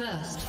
First love.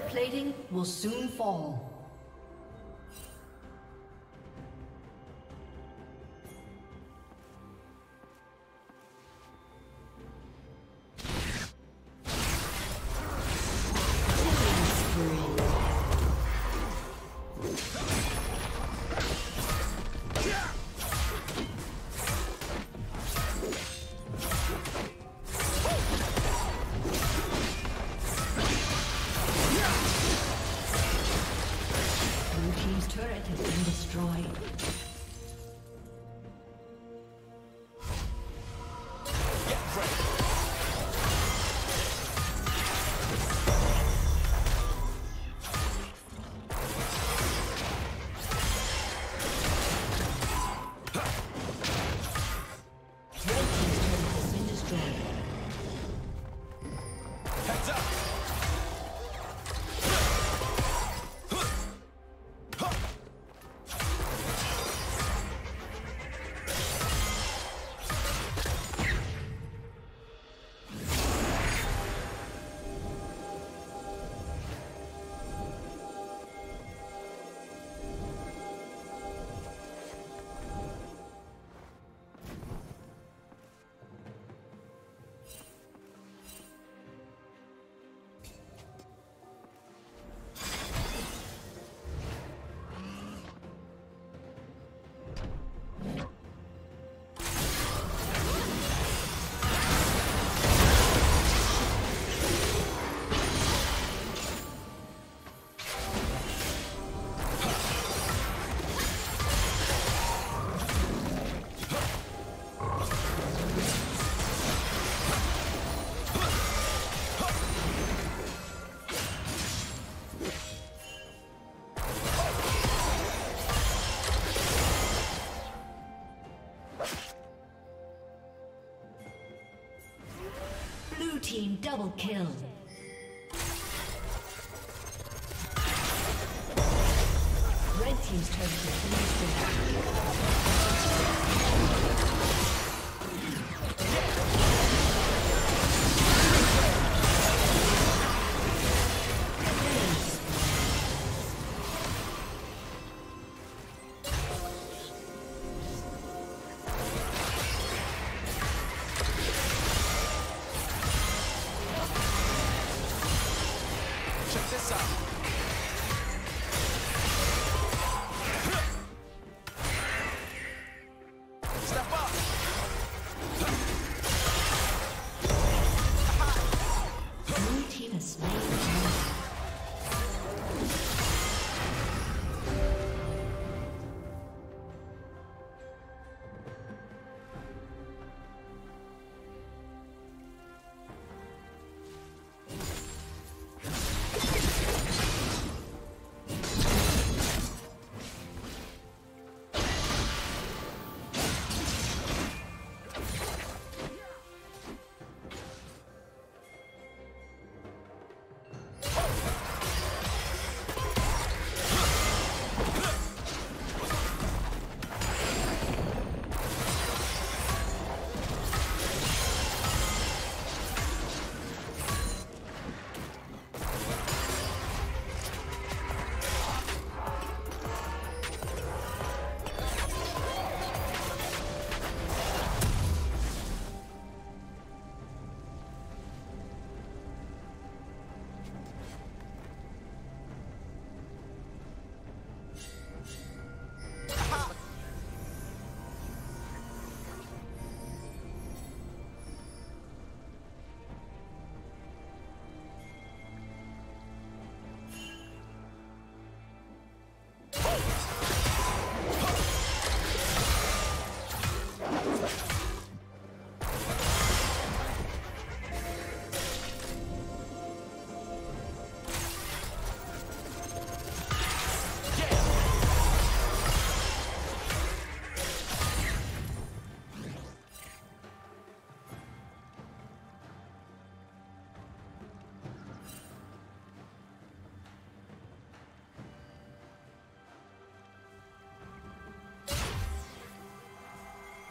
Turret plating will soon fall. Double kill. Red team's turret has been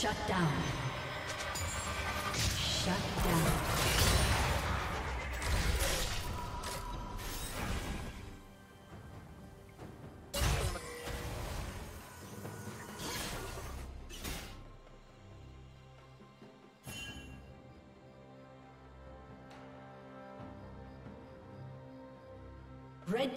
Shut down. Shut down. Red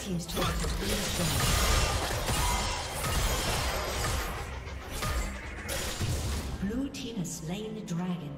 team's turret has been destroyed. Blue team has slain the dragon.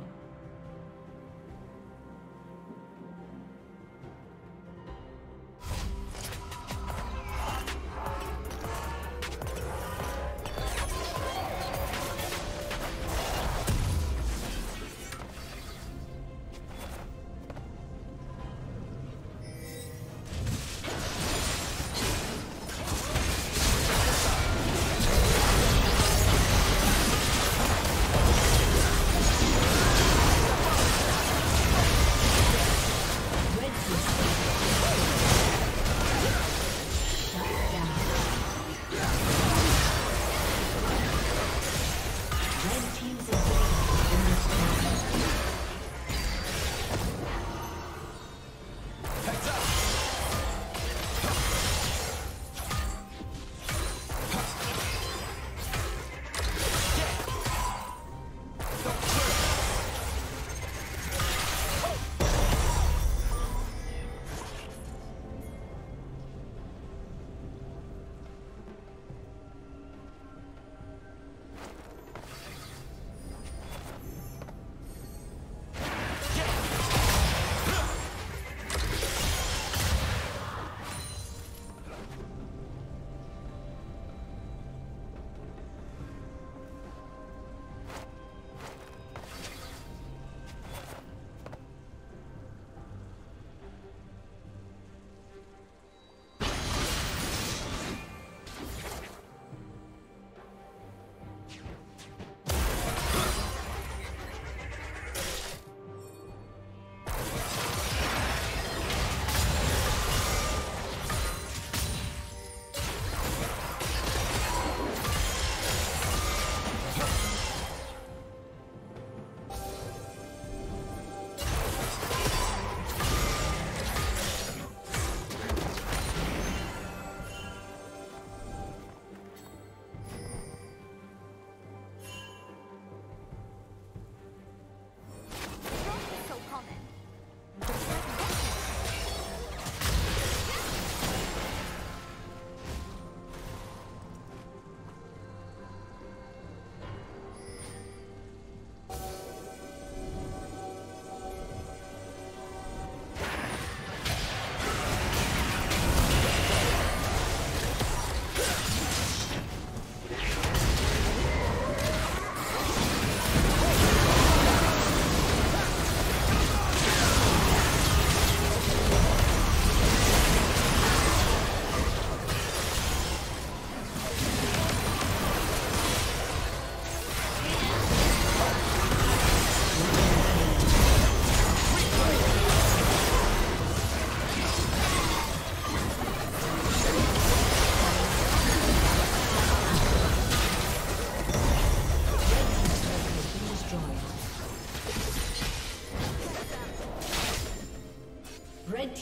Red